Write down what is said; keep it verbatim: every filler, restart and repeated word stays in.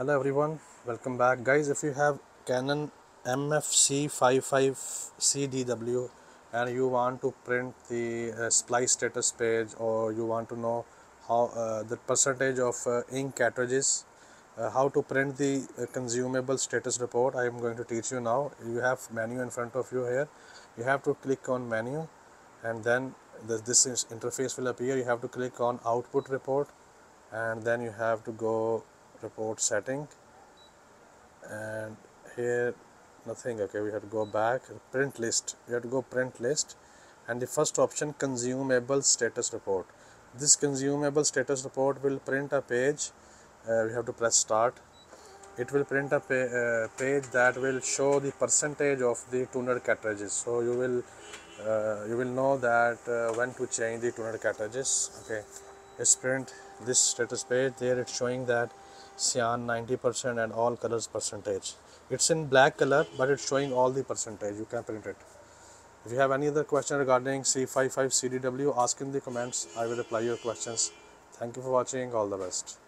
Hello everyone, welcome back guys. If you have Canon M F six five five C D W and you want to print the uh, splice status page, or you want to know how uh, the percentage of uh, ink cartridges, uh, how to print the uh, consumable status report, I am going to teach you now. You have menu in front of you here. You have to click on menu and then this, this is interface will appear. You have to click on output report and then you have to go report setting, and here nothing. Okay, we have to go back, print list. You have to go print list, and the first option, consumable status report. This consumable status report will print a page. Uh, we have to press start. It will print a pa uh, page that will show the percentage of the toner cartridges. So you will uh, you will know that uh, when to change the toner cartridges. Okay, let's print this status page. There it's showing that cyan ninety percent and all colors percentage. It's in black color, but it's showing all the percentage. You can print it. If you have any other question regarding C five five C D W, ask in the comments. I will reply your questions. Thank you for watching. All the best.